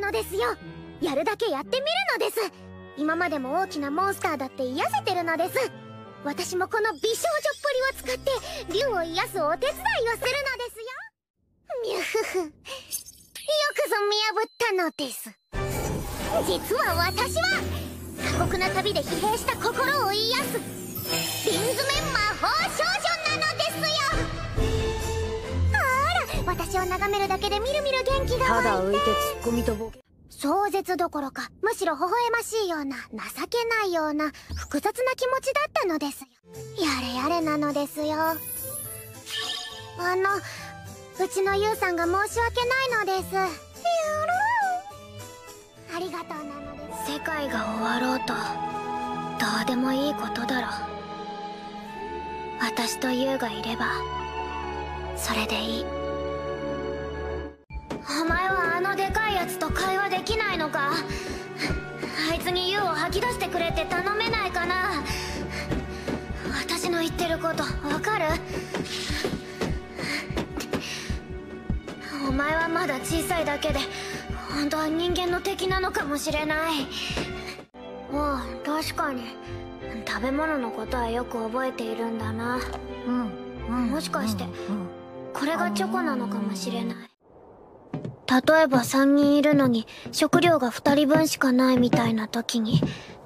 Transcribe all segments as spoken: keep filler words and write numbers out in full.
のですよ。やるだけやってみるのです。今までも大きなモンスターだって癒せてるのです。私もこの美少女っぷりを使って竜を癒すお手伝いをするのですよ。ミュフフ、よくぞ見破ったのです。実は私は過酷な旅で疲弊した心を癒す瓶詰め魔法少女なのですよ。あら、私を眺めるだけでみるみる元気が湧いて、ただ浮いてツッコミとボケ、壮絶どころかむしろ微笑ましいような情けないような複雑な気持ちだったのですよ。やれやれなのですよ。あのうちのユウさんが申し訳ないのです。やろう、ありがとうなのです。世界が終わろうとどうでもいいことだろう。私とユウがいればそれでいい。お前はあのでかいやつと会話できないのか。あいつにユウを吐き出してくれって頼めないかな。私の言ってることわかる？お前はまだ小さいだけで本当は人間の敵なのかもしれない。ああ、確かに食べ物のことはよく覚えているんだな。うん、もしかして、うんうん、これがチョコなのかもしれない。例えばさんにんいるのに食料がふたりぶんしかないみたいな時に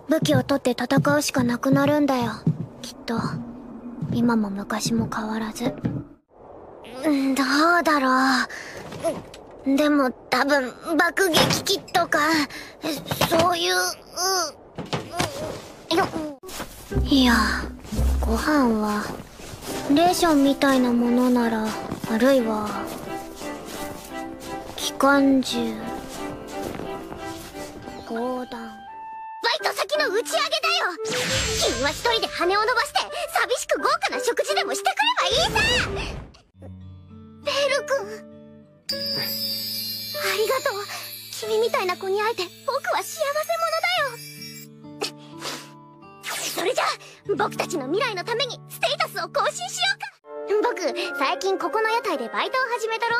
武器を取って戦うしかなくなるんだよ。きっと今も昔も変わらず。どうだろう。でも多分爆撃機とかそういうういや、ご飯はレーションみたいなものなら、あるいは機関銃、砲弾。バイト先の打ち上げだよ。君は一人で羽を伸ばして寂しく豪華な食事でもしてくればいいさ。ベル君、ありがとう。君みたいな子に会えて僕は幸せ者だよ。それじゃあ僕たちの未来のためにステータスを更新しようか。僕最近ここの屋台でバイトを始めたろ。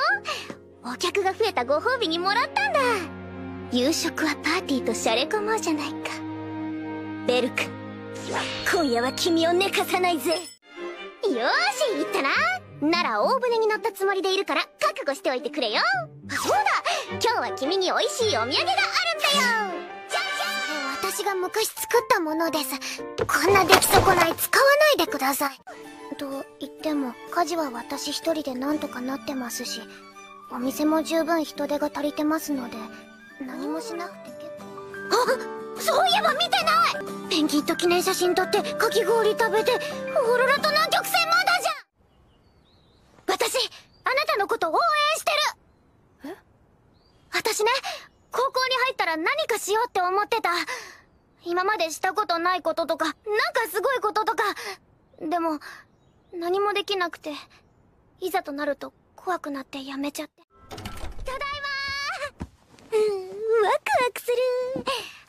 お客が増えたご褒美にもらったんだ。夕食はパーティーとシャレ込もうじゃないか。ベル君、今夜は君を寝かさないぜ。よーし、行ったな。なら大船に乗ったつもりでいるから覚悟しておいてくれよ。そうだ、今日は君に美味しいお土産があるんだよ。じゃじゃん。これ私が昔作ったものです。こんな出来損ない使わないでください。と言っても家事は私一人でなんとかなってますし、お店も十分人手が足りてますので何もしなくて結構。あ、そういえば見てない。ペンギンと記念写真撮ってかき氷食べてオーロラと南極線まだじゃん。私あなたのこと応援してる。え？私ね、高校に入ったら何かしようって思ってた。今までしたことないこととかなんかすごいこととか。でも何もできなくて、いざとなると怖くなってやめちゃって。ただいまー。うん、ワクワクする。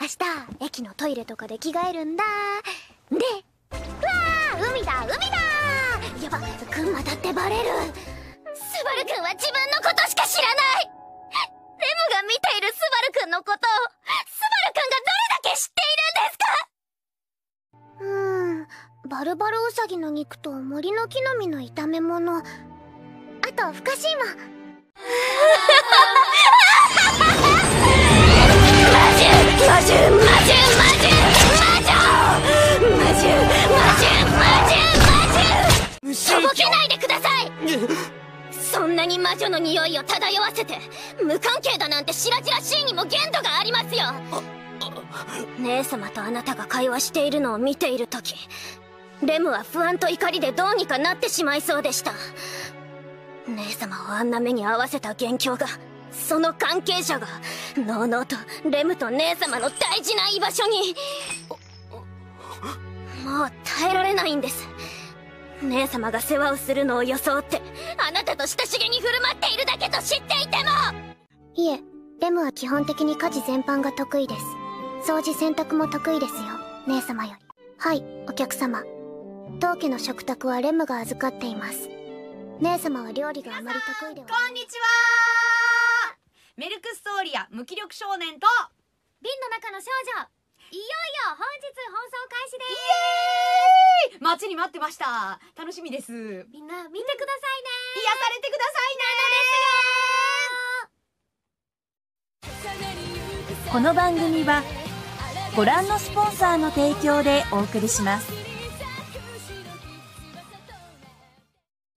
明日駅のトイレとかで着替えるんだ。で、うわー、海だ海だー。やば、群馬だってバレる。スバルくんは自分のことしか知らない。レムが見ているスバルくんのことをスバルくんがどれだけ知っているんですか。うーん、バルバルウサギの肉と森の木の実の炒め物、あとふかしいも。とぼけないでください。そんなに魔女の匂いを漂わせて無関係だなんて白々しいにも限度がありますよ。姉様とあなたが会話しているのを見ている時、レムは不安と怒りでどうにかなってしまいそうでした。姉様をあんな目に遭わせた元凶が、その関係者がのうのうとレムと姉様の大事な居場所に。もう耐えられないんです。姉様が世話をするのを装ってあなたと親しげに振る舞っているだけと知っていても。いえ、レムは基本的に家事全般が得意です。掃除洗濯も得意ですよ、姉様より。はい、お客様。当家の食卓はレムが預かっています。姉様は料理があまり得意では。こんにちは。メルクストーリア無気力少年と瓶の中の少女、いよいよ本日放送開始です。イエーイ！待ちに待ってました。楽しみです。みんな見てくださいね、うん、癒されてくださいね。この番組はご覧のスポンサーの提供でお送りします。